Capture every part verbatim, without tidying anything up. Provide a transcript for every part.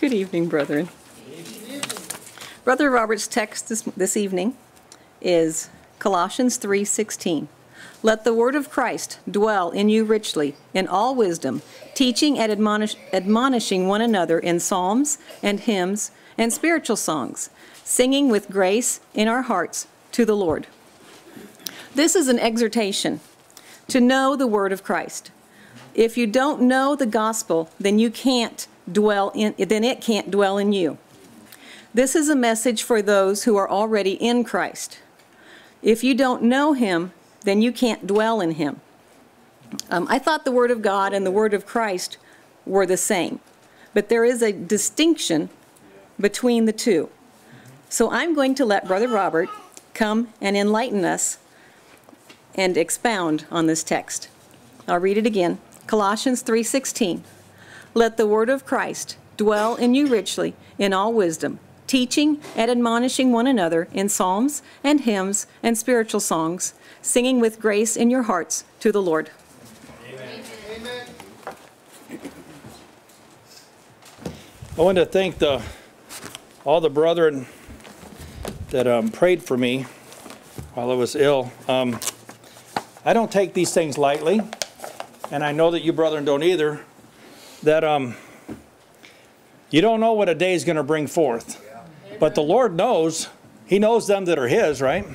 Good evening, brethren. Brother Robert's text this, this evening is Colossians three sixteen. Let the word of Christ dwell in you richly, in all wisdom, teaching and admonish, admonishing one another in psalms and hymns and spiritual songs, singing with grace in our hearts to the Lord. This is an exhortation to know the word of Christ. If you don't know the gospel, then you can't dwell in, then it can't dwell in you. This is a message for those who are already in Christ. If you don't know him, then you can't dwell in him. Um, I thought the word of God and the word of Christ were the same, but there is a distinction between the two. So I'm going to let Brother Robert come and enlighten us and expound on this text. I'll read it again. Colossians three sixteen. Let the word of Christ dwell in you richly in all wisdom, teaching and admonishing one another in psalms and hymns and spiritual songs, singing with grace in your hearts to the Lord. Amen. Amen. I want to thank the, all the brethren that um, prayed for me while I was ill. Um, I don't take these things lightly, and I know that you brethren don't either, that um, you don't know what a day is going to bring forth. Yeah. But the Lord knows. He knows them that are his, right?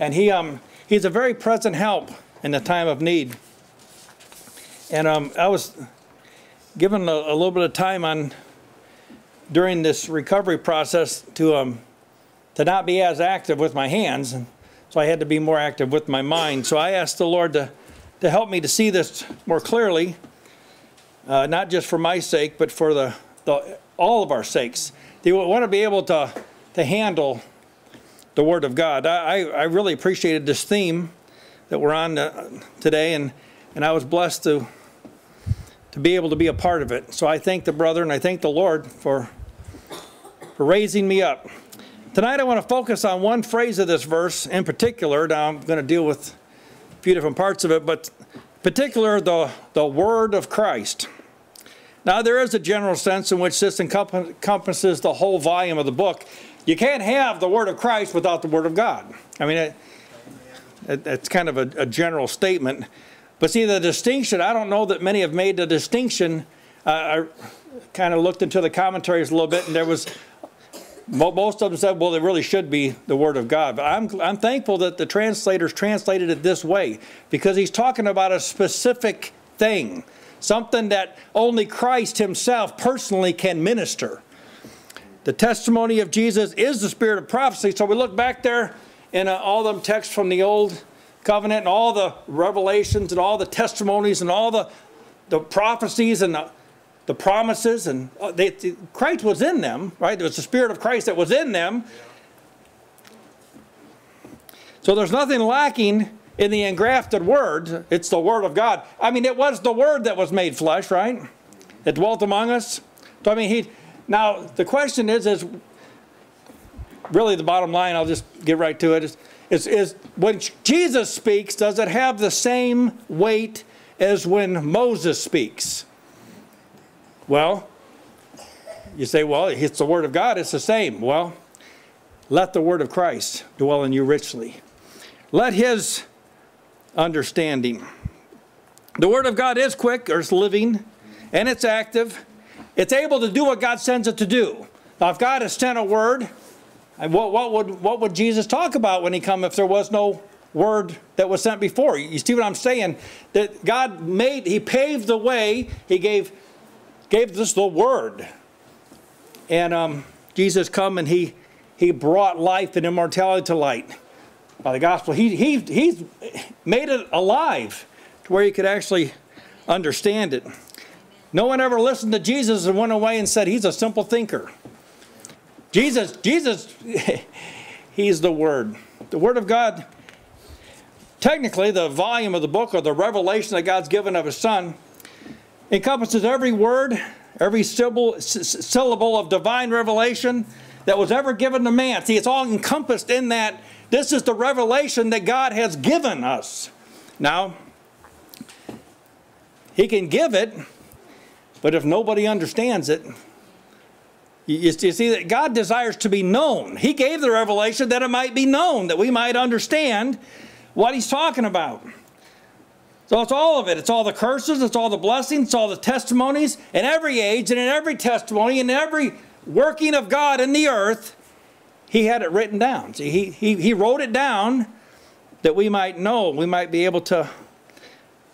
And he, um, he's a very present help in the time of need. And um, I was given a, a little bit of time on during this recovery process to, um, to not be as active with my hands. So I had to be more active with my mind. So I asked the Lord to, to help me to see this more clearly. Uh, not just for my sake, but for the, the, all of our sakes. They want to be able to, to handle the Word of God. I, I really appreciated this theme that we're on today, and, and I was blessed to, to be able to be a part of it. So I thank the brethren, I thank the Lord for, for raising me up. Tonight I want to focus on one phrase of this verse in particular. Now I'm going to deal with a few different parts of it, but particular the, the Word of Christ. Now there is a general sense in which this encompasses the whole volume of the book. You can't have the Word of Christ without the Word of God. I mean, it, it, it's kind of a, a general statement. But see, the distinction, I don't know that many have made the distinction. Uh, I kind of looked into the commentaries a little bit, and there was, most of them said, well, it really should be the Word of God. But I'm, I'm thankful that the translators translated it this way, because he's talking about a specific thing, something that only Christ himself personally can minister. The testimony of Jesus is the spirit of prophecy. So we look back there in uh, all them texts from the Old Covenant and all the revelations and all the testimonies and all the, the prophecies and the the promises, and they, Christ was in them, right? There was the Spirit of Christ that was in them. So there's nothing lacking in the engrafted Word. It's the Word of God. I mean, it was the Word that was made flesh, right? It dwelt among us. So, I mean, he, now the question is, is really the bottom line, I'll just get right to it, is, is, is when Jesus speaks, does it have the same weight as when Moses speaks? Well, you say, well, it's the Word of God. It's the same. Well, let the Word of Christ dwell in you richly. Let his understanding. The Word of God is quick, or it's living, and it's active. It's able to do what God sends it to do. Now, if God has sent a word, what, what, would, what would Jesus talk about when he come if there was no word that was sent before? You see what I'm saying? That God made, he paved the way, he gave gave us the Word. And um, Jesus come and he, he brought life and immortality to light by the gospel. He, he, he's made it alive to where you could actually understand it. No one ever listened to Jesus and went away and said, he's a simple thinker. Jesus, Jesus, he's the Word. The Word of God, technically the volume of the book or the revelation that God's given of his Son, encompasses every word, every syllable, syllable of divine revelation that was ever given to man. See, it's all encompassed in that. This is the revelation that God has given us. Now, he can give it, but if nobody understands it, You see that God desires to be known. He gave the revelation that it might be known, that we might understand what he's talking about. So it's all of it. It's all the curses, it's all the blessings, it's all the testimonies in every age and in every testimony, in every working of God in the earth. He had it written down. See, he, he, he wrote it down that we might know, we might be able to.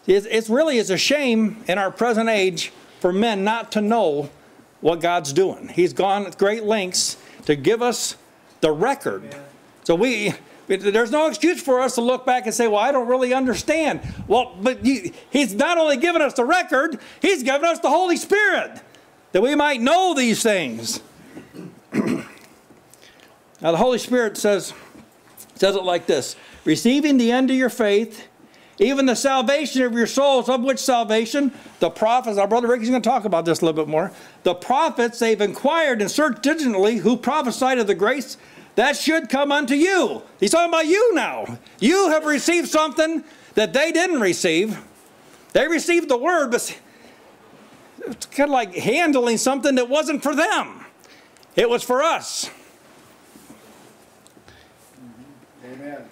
It, it really is a shame in our present age for men not to know what God's doing. He's gone with great lengths to give us the record. Amen. So we, there's no excuse for us to look back and say, well, I don't really understand. Well, but you, he's not only given us the record, he's given us the Holy Spirit that we might know these things. Now the Holy Spirit says, says it like this: receiving the end of your faith, even the salvation of your souls, of which salvation the prophets, our brother Ricky's going to talk about this a little bit more. The prophets, they've inquired and searched diligently who prophesied of the grace that should come unto you. He's talking about you now. You have received something that they didn't receive. They received the word, but it's kind of like handling something that wasn't for them. It was for us. Amen.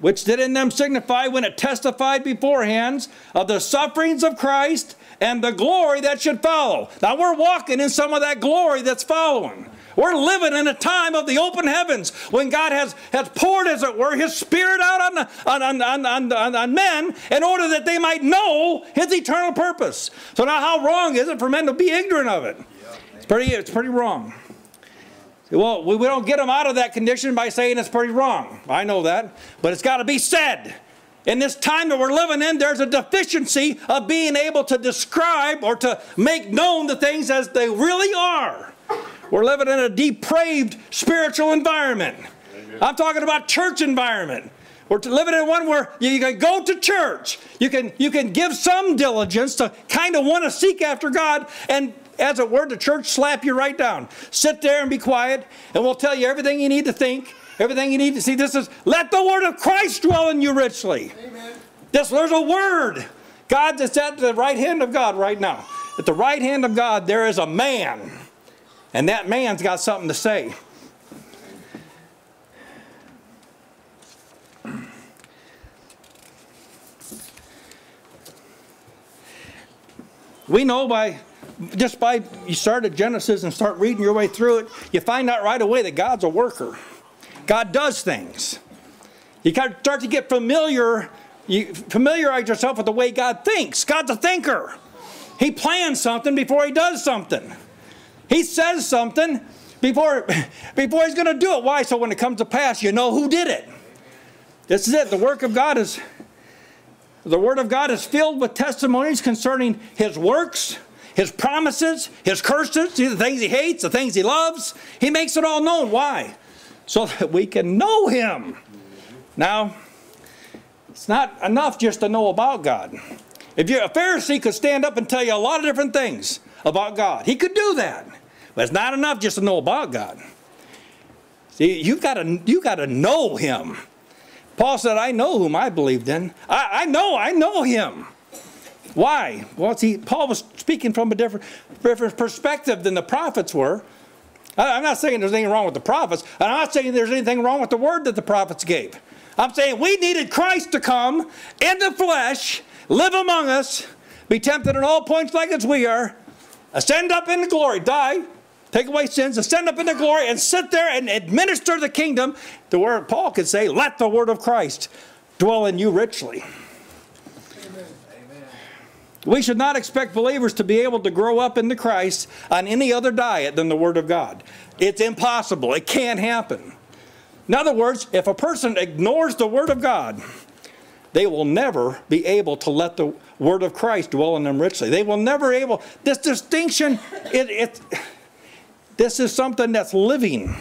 Which did in them signify when it testified beforehand of the sufferings of Christ and the glory that should follow. Now we're walking in some of that glory that's following. We're living in a time of the open heavens when God has, has poured, as it were, his Spirit out on, the, on, on, on, on, on men in order that they might know his eternal purpose. So now how wrong is it for men to be ignorant of it? Yeah, it's, pretty, it's pretty wrong. Well, we don't get them out of that condition by saying it's pretty wrong. I know that. But it's got to be said. In this time that we're living in, there's a deficiency of being able to describe or to make known the things as they really are. We're living in a depraved spiritual environment. I'm talking about church environment. We're living in one where you can go to church. You can, you can give some diligence to kind of want to seek after God, and as it were, the church slap you right down. Sit there and be quiet, and we'll tell you everything you need to think, everything you need to see. This is, let the word of Christ dwell in you richly. Amen. This, there's a word. God is at the right hand of God right now. At the right hand of God, there is a man. And that man's got something to say. We know by... just by you start at Genesis and start reading your way through it, you find out right away that God's a worker. God does things. You kind of start to get familiar, you familiarize yourself with the way God thinks. God's a thinker. He plans something before he does something. He says something before, before he's going to do it. Why? So when it comes to pass, you know who did it. This is it. The work of God is, the Word of God is filled with testimonies concerning his works, his promises, his curses, the things he hates, the things he loves. He makes it all known. Why? So that we can know him. Now, it's not enough just to know about God. If you're a Pharisee, could stand up and tell you a lot of different things about God. He could do that. But it's not enough just to know about God. See, you've got to, you've got to know him. Paul said, I know whom I believed in. I, I know, I know him. Why? Well, see, Paul was speaking from a different, different perspective than the prophets were. I, I'm not saying there's anything wrong with the prophets. And I'm not saying there's anything wrong with the word that the prophets gave. I'm saying we needed Christ to come in the flesh, live among us, be tempted in all points like as we are, ascend up into glory, die, take away sins, ascend up into glory, and sit there and administer the kingdom, to where Paul could say, let the word of Christ dwell in you richly. We should not expect believers to be able to grow up into Christ on any other diet than the Word of God. It's impossible. It can't happen. In other words, if a person ignores the Word of God, they will never be able to let the Word of Christ dwell in them richly. They will never be able... This distinction, it, it, this is something that's living.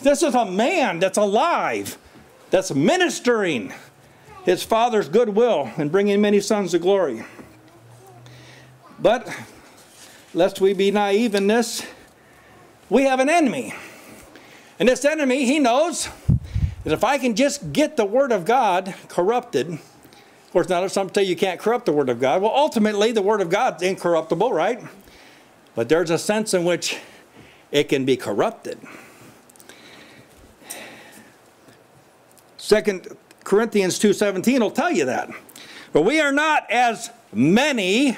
This is a man that's alive, that's ministering his Father's good will and bringing many sons to glory. But lest we be naive in this, we have an enemy. And this enemy, he knows that if I can just get the Word of God corrupted, of course, now some say you can't corrupt the Word of God. Well, ultimately, the Word of God's incorruptible, right? But there's a sense in which it can be corrupted. Second Corinthians two seventeen will tell you that. But we are not as many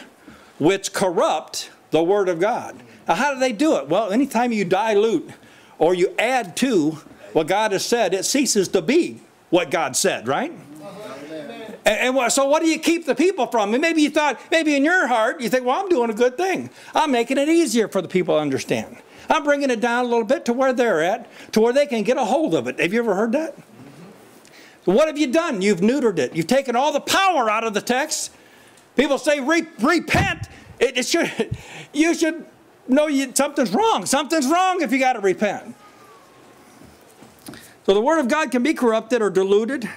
which corrupt the word of God. Now, how do they do it? Well, anytime you dilute or you add to what God has said, it ceases to be what God said, right? And, and so what do you keep the people from? And maybe you thought, maybe in your heart, you think, well, I'm doing a good thing. I'm making it easier for the people to understand. I'm bringing it down a little bit to where they're at, to where they can get a hold of it. Have you ever heard that? What have you done? You've neutered it. You've taken all the power out of the text. People say, Re repent. It, it should, you should know you, something's wrong. Something's wrong if you got to repent. So the Word of God can be corrupted or diluted.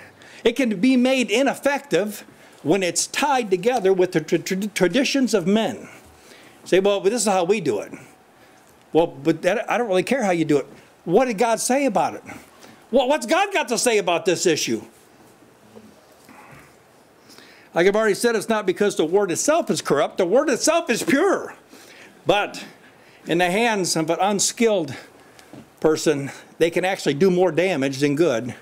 It can be made ineffective when it's tied together with the tra tra traditions of men. Say, well, but this is how we do it. Well, but that, I don't really care how you do it. What did God say about it? Well, what's God got to say about this issue? Like I've already said, it's not because the word itself is corrupt. The word itself is pure. But in the hands of an unskilled person, they can actually do more damage than good.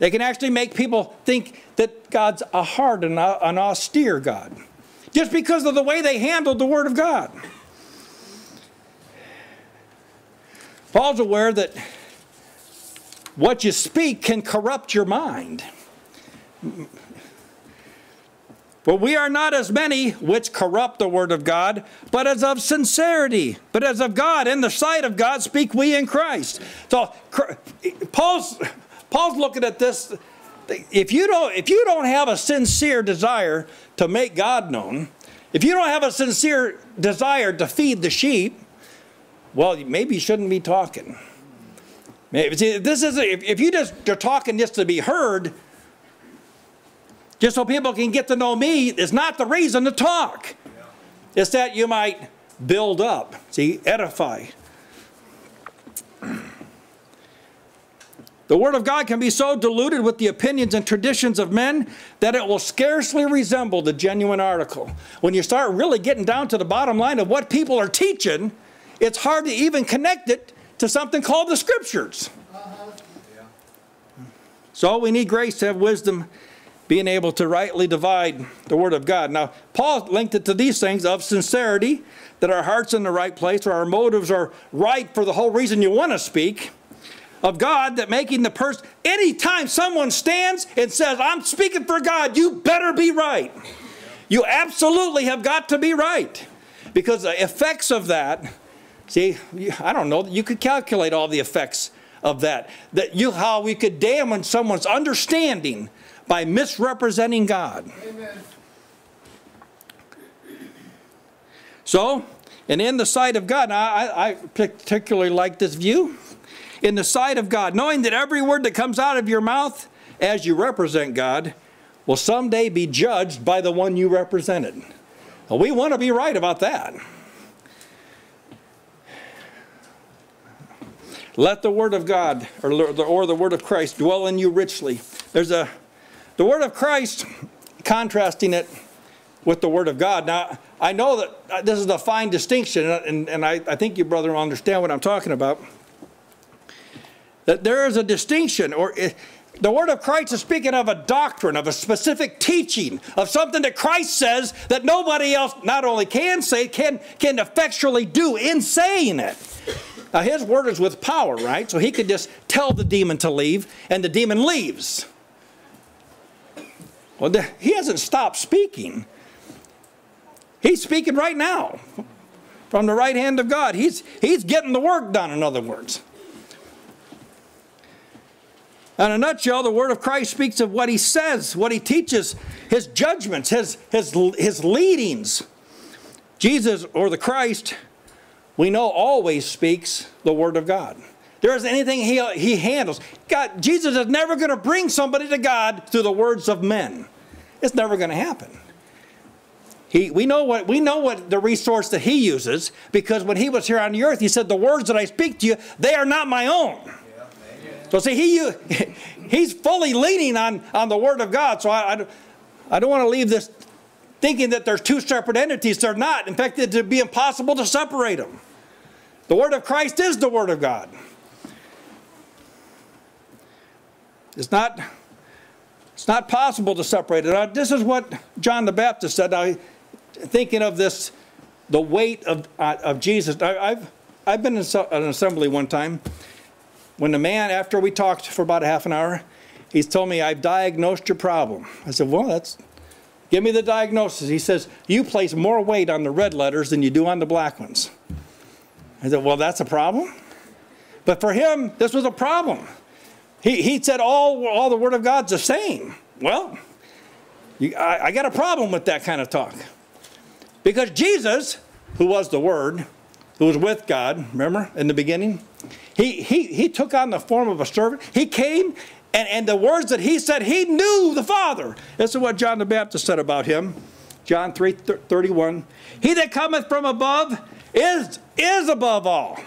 They can actually make people think that God's a hard and an austere God, just because of the way they handled the Word of God. Paul's aware that what you speak can corrupt your mind. But we are not as many which corrupt the word of God, but as of sincerity, but as of God, in the sight of God speak we in Christ. So Paul's, Paul's looking at this. If you don't, if you don't have a sincere desire to make God known, if you don't have a sincere desire to feed the sheep, well, maybe you shouldn't be talking. See, this is a, if you just are talking just to be heard, just so people can get to know me, is not the reason to talk. Yeah. It's that you might build up, see, edify. The Word of God can be so diluted with the opinions and traditions of men that it will scarcely resemble the genuine article. When you start really getting down to the bottom line of what people are teaching, it's hard to even connect it to something called the Scriptures. Uh-huh. Yeah. So we need grace to have wisdom, being able to rightly divide the Word of God. Now, Paul linked it to these things of sincerity, that our heart's in the right place, or our motives are right for the whole reason you want to speak, of God, that making the person, anytime someone stands and says, I'm speaking for God, you better be right. Yeah. You absolutely have got to be right, because the effects of that, see, I don't know, you could calculate all the effects of that. That you, how we could damage someone's understanding by misrepresenting God. Amen. So, and in the sight of God, now I, I particularly like this view. In the sight of God, knowing that every word that comes out of your mouth as you represent God will someday be judged by the one you represented. Now, we want to be right about that. Let the word of God, or the, or the word of Christ, dwell in you richly. There's a, the word of Christ, contrasting it with the word of God. Now, I know that this is a fine distinction, and, and I, I think you, brother, will understand what I'm talking about. That there is a distinction, or it, the word of Christ is speaking of a doctrine, of a specific teaching, of something that Christ says that nobody else not only can say, can, can effectually do in saying it. Now, his word is with power, right? So he could just tell the demon to leave, and the demon leaves. Well, the, he hasn't stopped speaking. He's speaking right now from the right hand of God. He's, he's getting the work done, in other words. In a nutshell, the word of Christ speaks of what he says, what he teaches, his judgments, his, his, his leadings. Jesus, or the Christ, we know, always speaks the word of God. There isn't anything he, he handles. God, Jesus is never going to bring somebody to God through the words of men. It's never going to happen. He, we, know what, we know what the resource that he uses, because when he was here on the earth, he said, the words that I speak to you, they are not my own. Yeah, so see, he, he's fully leaning on, on the word of God. So I, I, I don't want to leave this thinking that there's two separate entities. They're not. In fact, it would be impossible to separate them. The Word of Christ is the Word of God. It's not, it's not possible to separate it. Now, this is what John the Baptist said. Now, thinking of this, the weight of, uh, of Jesus. I, I've, I've been in an assembly one time when the man, after we talked for about a half an hour, he's told me, I've diagnosed your problem. I said, well, that's, give me the diagnosis. He says, you place more weight on the red letters than you do on the black ones. I said, well, that's a problem. But for him, this was a problem. He, he said, all, all the Word of God's the same. Well, you, I, I got a problem with that kind of talk. Because Jesus, who was the Word, who was with God, remember, in the beginning, he, he, he took on the form of a servant. He came, and, and the words that he said, he knew the Father. This is what John the Baptist said about him. John three thirty-one. He that cometh from above is, is above all.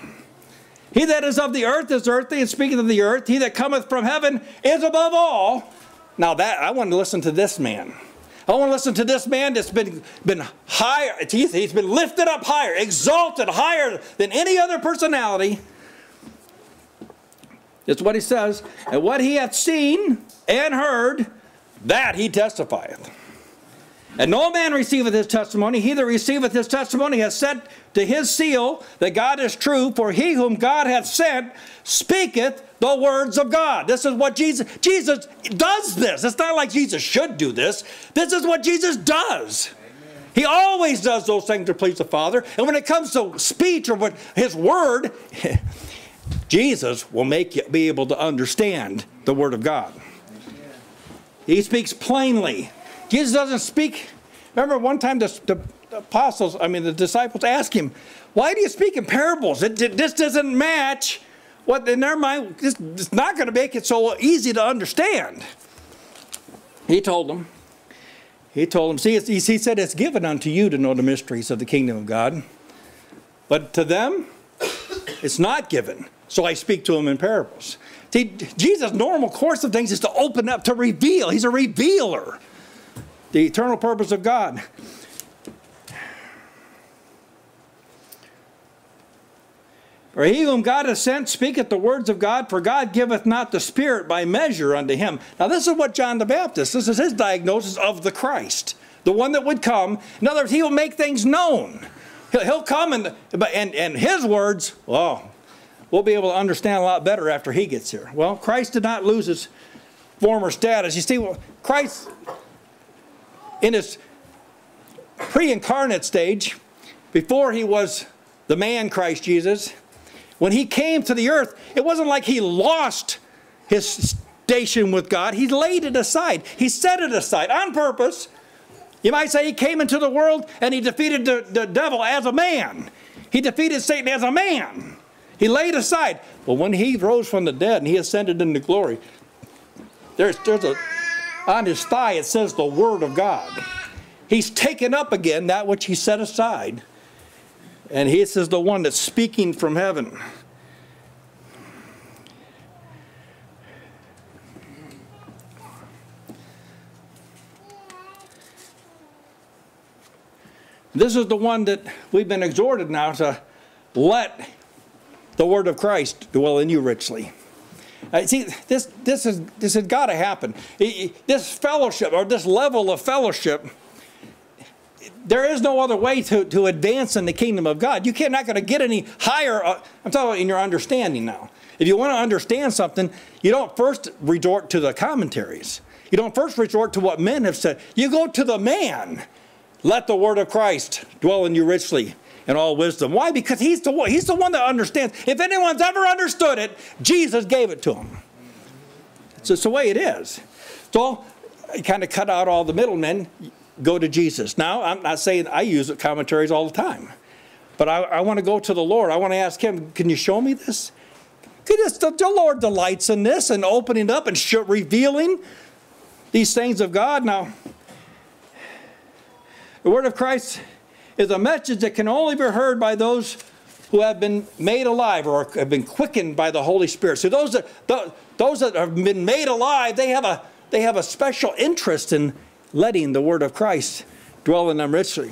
He that is of the earth is earthly, and speaking of the earth, he that cometh from heaven is above all. Now that, I want to listen to this man. I want to listen to this man that's been, been higher. He's, he's been lifted up higher, exalted higher than any other personality. It's what he says. And what he hath seen and heard, that he testifieth. And no man receiveth his testimony. He that receiveth his testimony hath sent to his seal that God is true, for he whom God hath sent speaketh the words of God. This is what Jesus, Jesus does this. It's not like Jesus should do this. This is what Jesus does. Amen. He always does those things to please the Father. And when it comes to speech or what his word, Jesus will make you be able to understand the Word of God. Amen. He speaks plainly. Jesus doesn't speak. Remember one time the, the apostles, I mean the disciples asked him, why do you speak in parables? It, it, this doesn't match what in their mind, this, it's not going to make it so easy to understand. He told them, he told them, see, he, he said, it's given unto you to know the mysteries of the kingdom of God. But to them, it's not given. So I speak to them in parables. See, Jesus' normal course of things is to open up, to reveal. He's a revealer. The eternal purpose of God. For he whom God hath sent speaketh the words of God, for God giveth not the Spirit by measure unto him. Now this is what John the Baptist, this is his diagnosis of the Christ, the one that would come. In other words, he will make things known. He'll, he'll come and, and, and his words, well, we'll be able to understand a lot better after he gets here. Well, Christ did not lose his former status. You see, well, Christ... in his pre-incarnate stage, before he was the man Christ Jesus, when he came to the earth, it wasn't like he lost his station with God. He laid it aside. He set it aside on purpose. You might say he came into the world and he defeated the, the devil as a man. He defeated Satan as a man. He laid aside. But when he rose from the dead and he ascended into glory, there's, there's a... on his thigh it says the Word of God. He's taken up again that which he set aside. And he is the one that's speaking from heaven. This is the one that we've been exhorted now to let the Word of Christ dwell in you richly. Uh, see, this, this, is, this has got to happen. This fellowship, or this level of fellowship, there is no other way to, to advance in the kingdom of God. You're not going to get any higher. Uh, I'm talking about in your understanding now. If you want to understand something, you don't first resort to the commentaries. You don't first resort to what men have said. You go to the man. Let the Word of Christ dwell in you richly. And all wisdom. Why? Because he's the one, he's the one that understands. If anyone's ever understood it, Jesus gave it to him. So it's the way it is. So I kind of cut out all the middlemen, go to Jesus. Now, I'm not saying I use commentaries all the time, but I, I want to go to the Lord. I want to ask him, can you show me this? Because the, the Lord delights in this and opening up and sh revealing these things of God. Now, the Word of Christ is a message that can only be heard by those who have been made alive or have been quickened by the Holy Spirit. So those that, those that have been made alive, they have, a, they have a special interest in letting the Word of Christ dwell in them richly.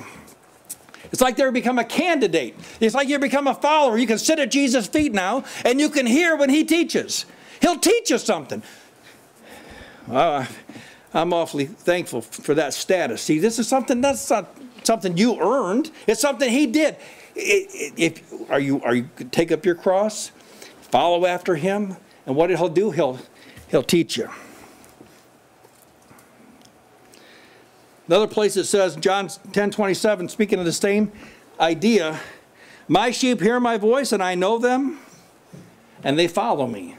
It's like they've become a candidate. It's like you become a follower. You can sit at Jesus' feet now and you can hear when he teaches. He'll teach you something. Uh, I'm awfully thankful for that status. See, this is something that's not something you earned. It's something he did. If are you are you take up your cross, follow after him, and what he'll do, he'll he'll teach you. Another place it says, John ten twenty-seven, speaking of the same idea, my sheep hear my voice and I know them and they follow me.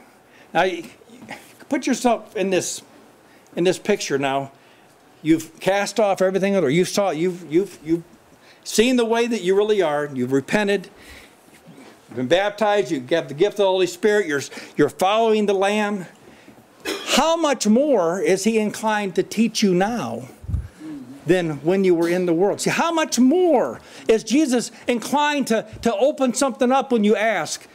Now, put yourself in this, in this picture now. You've cast off everything, or you saw, you've, you've, you've seen the way that you really are. You've repented. You've been baptized. You have the gift of the Holy Spirit. You're, you're following the Lamb. How much more is he inclined to teach you now than when you were in the world? See, how much more is Jesus inclined to, to open something up when you ask?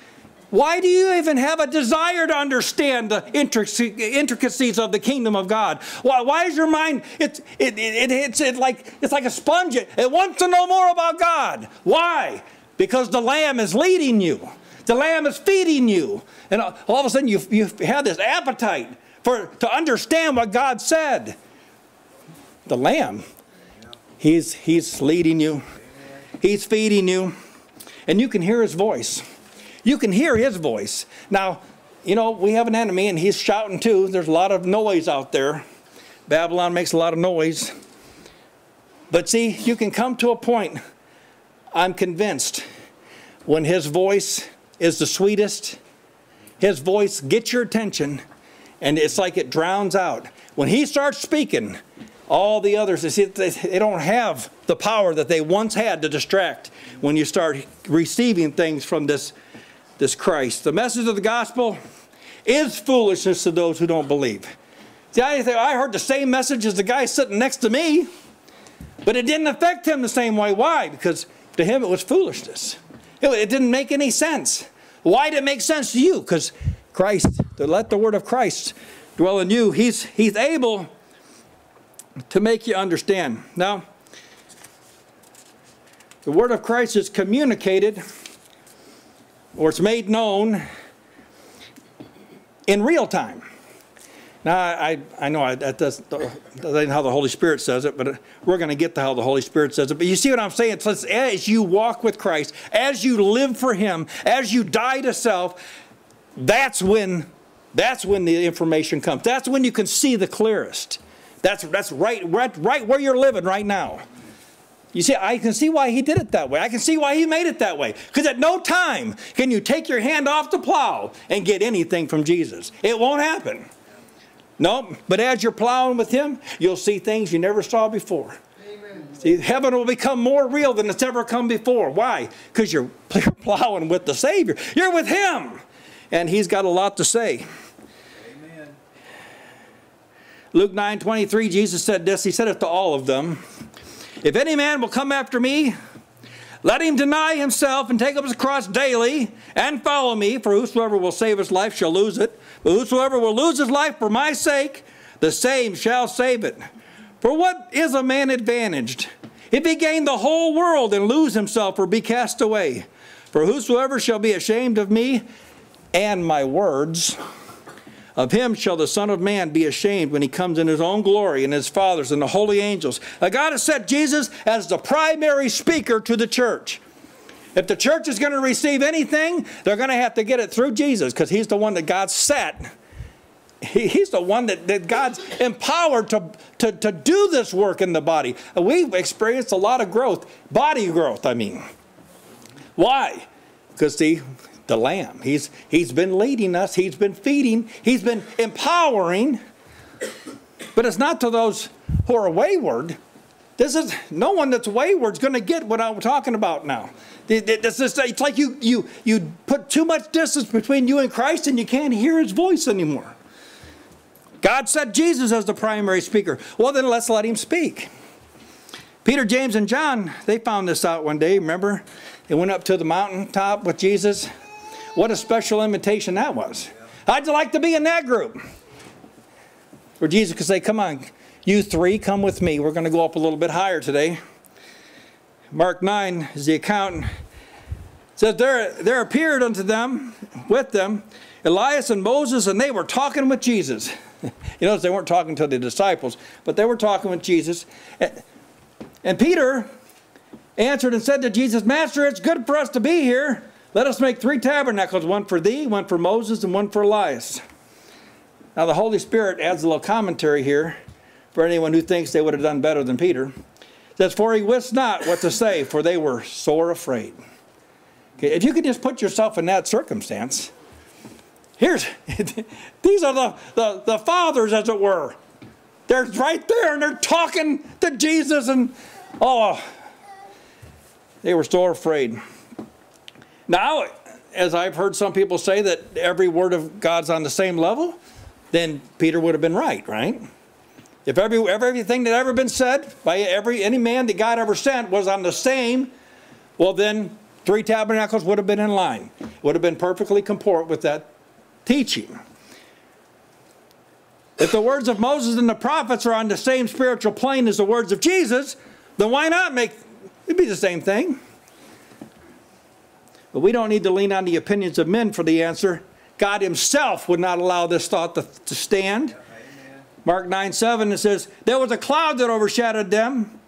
Why do you even have a desire to understand the intricacies of the kingdom of God? Why, why is your mind, it's, it, it, it, it's, it like, it's like a sponge. It, it wants to know more about God. Why? Because the Lamb is leading you. The Lamb is feeding you. And all of a sudden you, you have this appetite for, to understand what God said. The Lamb, he's, he's leading you. He's feeding you. And you can hear his voice. You can hear his voice. Now, you know, we have an enemy and he's shouting too. There's a lot of noise out there. Babylon makes a lot of noise. But see, you can come to a point, I'm convinced, when his voice is the sweetest, his voice gets your attention and it's like it drowns out. When he starts speaking, all the others, they, see, they don't have the power that they once had to distract when you start receiving things from this This Christ. The message of the gospel is foolishness to those who don't believe. See, I, I heard the same message as the guy sitting next to me, but it didn't affect him the same way. Why? Because to him it was foolishness. It, it didn't make any sense. Why did it make sense to you? Because Christ, to let the word of Christ dwell in you, he's, he's able to make you understand. Now, the word of Christ is communicated, or it's made known in real time. Now, I, I know I, that doesn't, that isn't how the Holy Spirit says it, but we're going to get to how the Holy Spirit says it. But you see what I'm saying? It's, it's, as you walk with Christ, as you live for him, as you die to self, that's when, that's when the information comes. That's when you can see the clearest. That's, that's right, right, right where you're living right now. You see, I can see why he did it that way. I can see why he made it that way. Because at no time can you take your hand off the plow and get anything from Jesus. It won't happen. No, but as you're plowing with him, you'll see things you never saw before. Amen. See, heaven will become more real than it's ever come before. Why? Because you're plowing with the Savior. You're with him. And he's got a lot to say. Amen. Luke nine twenty-three, Jesus said this. He said it to all of them. If any man will come after me, let him deny himself and take up his cross daily and follow me. For whosoever will save his life shall lose it. But whosoever will lose his life for my sake, the same shall save it. For what is a man advantaged, if he gain the whole world and lose himself or be cast away? For whosoever shall be ashamed of me and my words, of him shall the Son of Man be ashamed when he comes in his own glory and his Father's and the holy angels. Now God has set Jesus as the primary speaker to the church. If the church is going to receive anything, they're going to have to get it through Jesus, because he's the one that God set. He, he's the one that, that God's empowered to, to, to do this work in the body. We've experienced a lot of growth, body growth, I mean. Why? Because the... the Lamb. He's, he's been leading us. He's been feeding. He's been empowering. But it's not to those who are wayward. This is, no one that's wayward is going to get what I'm talking about now. This is, it's like you, you, you put too much distance between you and Christ and you can't hear his voice anymore. God set Jesus as the primary speaker. Well, then let's let him speak. Peter, James, and John, they found this out one day, remember? They went up to the mountaintop with Jesus. What a special invitation that was. How'd you like to be in that group? Where Jesus could say, come on, you three, come with me. We're going to go up a little bit higher today. Mark nine is the account. It says, there, there appeared unto them, with them, Elias and Moses, and they were talking with Jesus. You notice they weren't talking to the disciples, but they were talking with Jesus. And, and Peter answered and said to Jesus, Master, it's good for us to be here. Let us make three tabernacles, one for thee, one for Moses, and one for Elias. Now the Holy Spirit adds a little commentary here for anyone who thinks they would have done better than Peter. It says, for he wist not what to say, for they were sore afraid. Okay, if you could just put yourself in that circumstance, here's, these are the, the, the fathers, as it were. They're right there and they're talking to Jesus, and oh, they were sore afraid. Now, as I've heard some people say that every word of God's on the same level, then Peter would have been right, right? If every, everything that ever been said by every any man that God ever sent was on the same, well then three tabernacles would have been in line. It would have been perfectly comport with that teaching. If the words of Moses and the prophets are on the same spiritual plane as the words of Jesus, then why not make, it'd be the same thing. But we don't need to lean on the opinions of men for the answer. God himself would not allow this thought to, to stand. Amen. Mark nine seven, it says, there was a cloud that overshadowed them.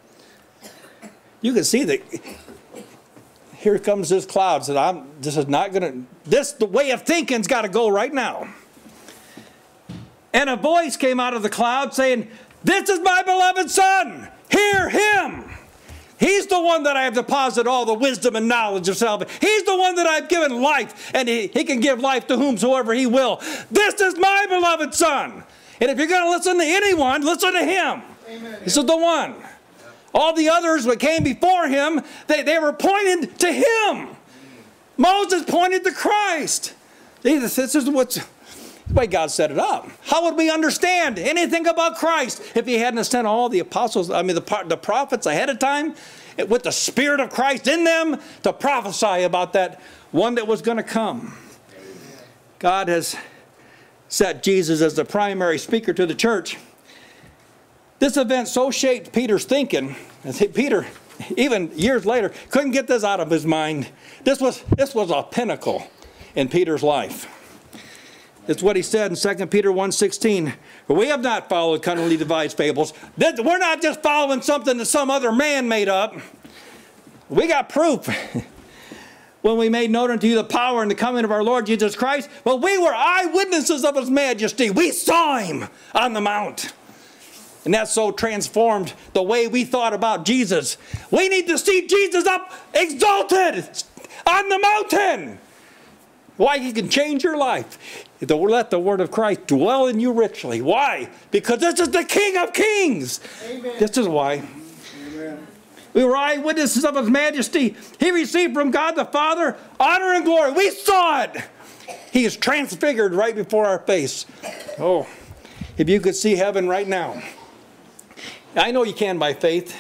You can see that here comes this cloud. Said, I'm, this is not going to, this, the way of thinking's got to go right now. And a voice came out of the cloud saying, this is my beloved son, hear him. He's the one that I have deposited all the wisdom and knowledge of salvation. He's the one that I've given life, and he, he can give life to whomsoever he will. This is my beloved son. And if you're going to listen to anyone, listen to him. Amen. This is the one. All the others that came before him, they, they were pointed to him. Moses pointed to Christ. This is what's, the way God set it up. How would we understand anything about Christ if he hadn't sent all the apostles, I mean the, the prophets ahead of time with the Spirit of Christ in them to prophesy about that one that was going to come? God has set Jesus as the primary speaker to the church. This event so shaped Peter's thinking. Peter, even years later, couldn't get this out of his mind. This was, this was a pinnacle in Peter's life. It's what he said in Second Peter one sixteen. For we have not followed cunningly devised fables. We're not just following something that some other man made up. We got proof. When we made known unto you the power and the coming of our Lord Jesus Christ, well, we were eyewitnesses of his majesty. We saw him on the mount. And that so transformed the way we thought about Jesus. We need to see Jesus up exalted on the mountain. Why? He can change your life. Let the word of Christ dwell in you richly. Why? Because this is the King of Kings. Amen. This is why. Amen. We were eyewitnesses of his majesty. He received from God the Father honor and glory. We saw it. He is transfigured right before our face. Oh, if you could see heaven right now. I know you can by faith.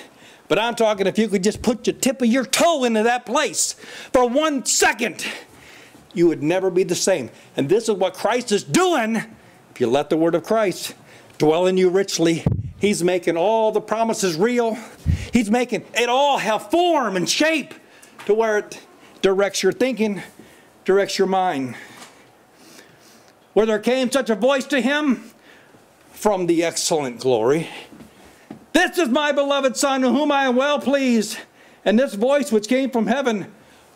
But I'm talking if you could just put your tip of your toe into that place for one second. You would never be the same. And this is what Christ is doing. If you let the word of Christ dwell in you richly, he's making all the promises real. He's making it all have form and shape to where it directs your thinking, directs your mind. Where there came such a voice to him from the excellent glory. This is my beloved son, in whom I am well pleased. And this voice which came from heaven,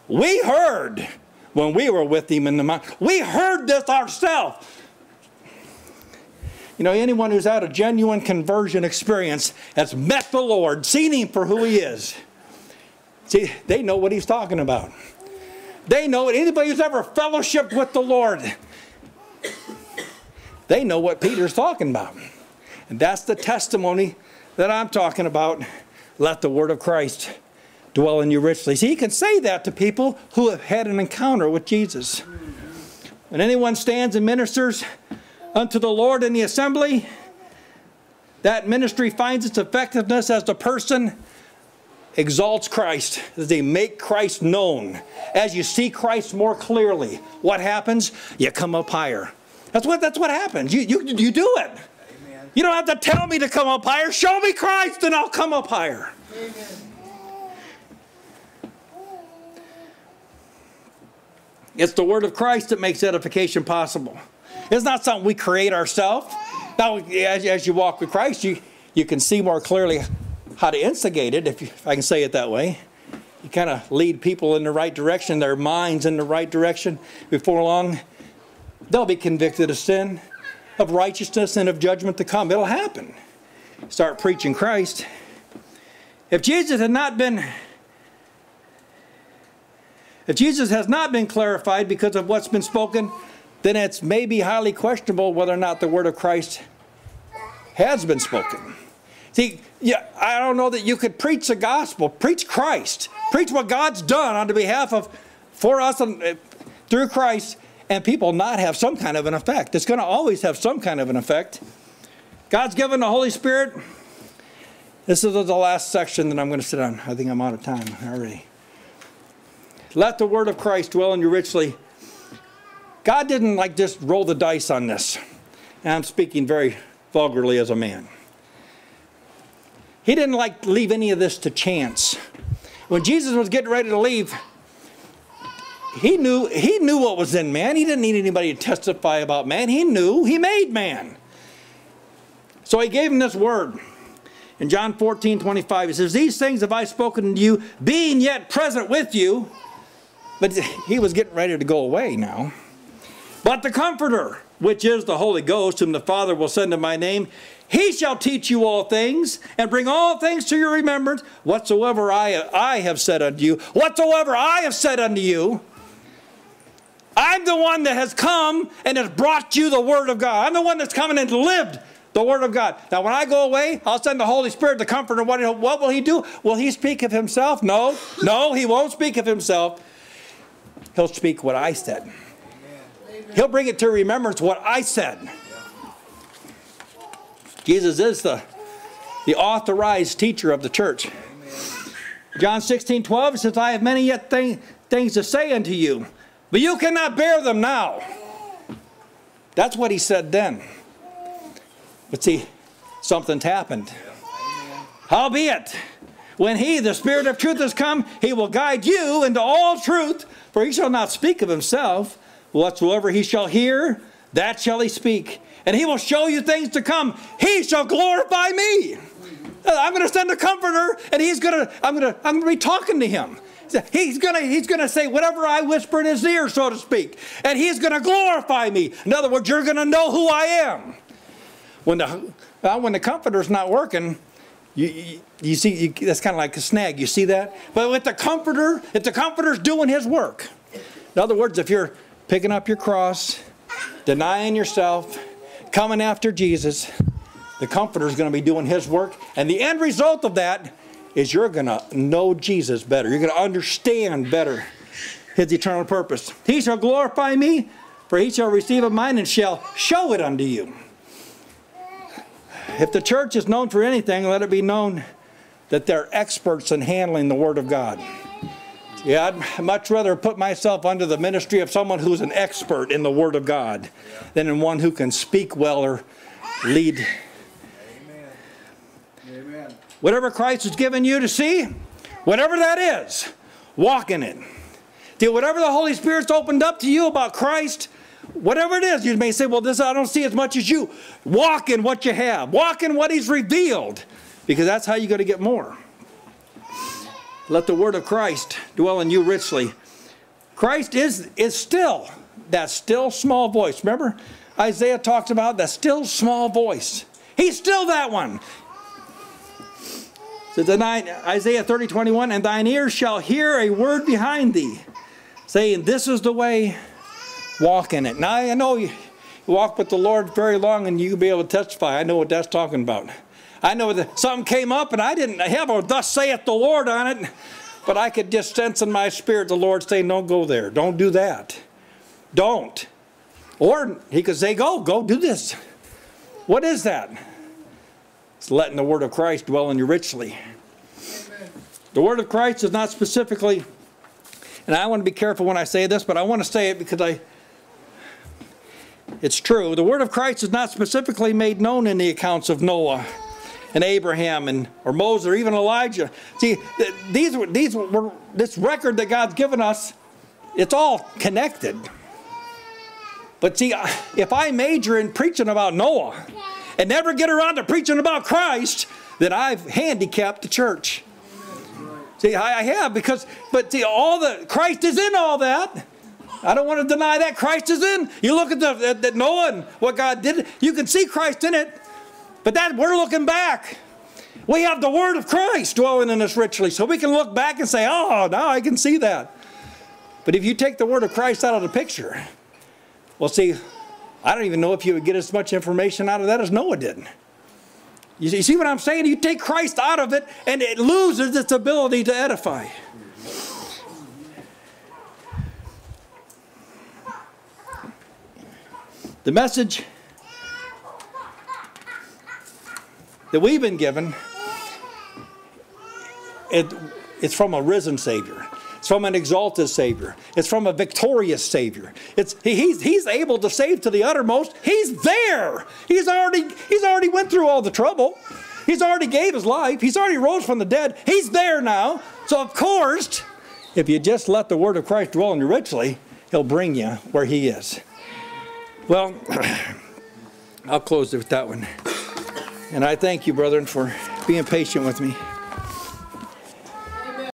we heard when we were with him in the mountain. We heard this ourselves. You know, anyone who's had a genuine conversion experience has met the Lord, seen him for who he is. See, they know what he's talking about. They know it. Anybody who's ever fellowshiped with the Lord, they know what Peter's talking about. And that's the testimony that I'm talking about. Let the word of Christ dwell in you richly. See, he can say that to people who have had an encounter with Jesus. When anyone stands and ministers unto the Lord in the assembly, that ministry finds its effectiveness as the person exalts Christ, as they make Christ known. As you see Christ more clearly, what happens? You come up higher. That's what, that's what happens. You, you, you do it. Amen. You don't have to tell me to come up higher. Show me Christ and I'll come up higher. Amen. It's the Word of Christ that makes edification possible. It's not something we create ourselves. Now, as, as you walk with Christ, you, you can see more clearly how to instigate it, if, you, if I can say it that way. You kind of lead people in the right direction, their minds in the right direction. Before long, they'll be convicted of sin, of righteousness, and of judgment to come. It'll happen. Start preaching Christ. If Jesus had not been... If Jesus has not been clarified because of what's been spoken, then it's maybe highly questionable whether or not the Word of Christ has been spoken. See, yeah, I don't know that you could preach the gospel, preach Christ, preach what God's done on the behalf of, for us and uh, through Christ, and people not have some kind of an effect. It's going to always have some kind of an effect. God's given the Holy Spirit. This is the last section that I'm going to sit on. I think I'm out of time already. Let the Word of Christ dwell in you richly. God didn't like just roll the dice on this. And I'm speaking very vulgarly as a man. He didn't like leave any of this to chance. When Jesus was getting ready to leave, he knew, he knew what was in man. He didn't need anybody to testify about man. He knew he made man. So he gave him this word. In John fourteen twenty-five, he says, "These things have I spoken to you, being yet present with you." But he was getting ready to go away now. "But the Comforter, which is the Holy Ghost, whom the Father will send in my name, he shall teach you all things, and bring all things to your remembrance, whatsoever I, I have said unto you." Whatsoever I have said unto you. I'm the one that has come and has brought you the Word of God. I'm the one that's come and lived the Word of God. Now, when I go away, I'll send the Holy Spirit, the Comforter. What, what will he do? Will he speak of himself? No. No, he won't speak of himself. He'll speak what I said. Amen. He'll bring it to remembrance what I said. Yeah. Jesus is the, the authorized teacher of the church. Amen. John sixteen twelve says, "I have many yet thing, things to say unto you, but you cannot bear them now." That's what he said then. But see, something's happened. Yeah. "Howbeit, when he, the Spirit of truth, is come, he will guide you into all truth. For he shall not speak of himself. Whatsoever he shall hear, that shall he speak. And he will show you things to come. He shall glorify me." I'm going to send a Comforter, and he's going to, I'm going to, I'm going to be talking to him. He's going to, he's going to say whatever I whisper in his ear, so to speak. And he's going to glorify me. In other words, you're going to know who I am. When the, well, when the Comforter's not working, You, you, you see, you, that's kind of like a snag. You see that? But with the Comforter, if the Comforter's doing his work. In other words, if you're picking up your cross, denying yourself, coming after Jesus, the Comforter's going to be doing his work. And the end result of that is you're going to know Jesus better. You're going to understand better his eternal purpose. "He shall glorify me, for he shall receive of mine and shall show it unto you." If the church is known for anything, let it be known that they're experts in handling the Word of God. Yeah, I'd much rather put myself under the ministry of someone who's an expert in the Word of God than in one who can speak well or lead. Amen. Amen. Whatever Christ has given you to see, whatever that is, walk in it. See, whatever the Holy Spirit's opened up to you about Christ, whatever it is, you may say, "Well, this I don't see as much as you." Walk in what you have. Walk in what he's revealed, because that's how you're going to get more. Let the Word of Christ dwell in you richly. Christ is, is still that still small voice. Remember, Isaiah talks about that still small voice. He's still that one. So tonight, Isaiah thirty twenty-one, "And thine ears shall hear a word behind thee, saying, This is the way. Walk in it." Now, I know you walk with the Lord very long and you'll be able to testify. I know what that's talking about. I know that something came up and I didn't have a "thus saith the Lord" on it, but I could just sense in my spirit the Lord saying, "Don't go there. Don't do that. Don't." Or he could say, "Go, go do this." What is that? It's letting the Word of Christ dwell in you richly. Amen. The Word of Christ is not specifically, and I want to be careful when I say this, but I want to say it because I... it's true. The Word of Christ is not specifically made known in the accounts of Noah and Abraham and or Moses or even Elijah. See, these, these were, this record that God's given us It's all connected. But see, if I major in preaching about Noah and never get around to preaching about Christ, then I've handicapped the church. See, I have, because, but see, all the, Christ is in all that. I don't want to deny that. Christ is in. You look at the, at the Noah and what God did, you can see Christ in it. But that, we're looking back. We have the Word of Christ dwelling in us richly, so we can look back and say, oh, now I can see that. But if you take the Word of Christ out of the picture, well, see, I don't even know if you would get as much information out of that as Noah did. You see what I'm saying? You take Christ out of it, and it loses its ability to edify. The message that we've been given, it, it's from a risen Savior. It's from an exalted Savior. It's from a victorious Savior. It's, he, he's, he's able to save to the uttermost. He's there. He's already, he's already went through all the trouble. He's already gave His life. He's already rose from the dead. He's there now. So of course, if you just let the Word of Christ dwell in you richly, He'll bring you where He is. Well, I'll close with that one. And I thank you, brethren, for being patient with me.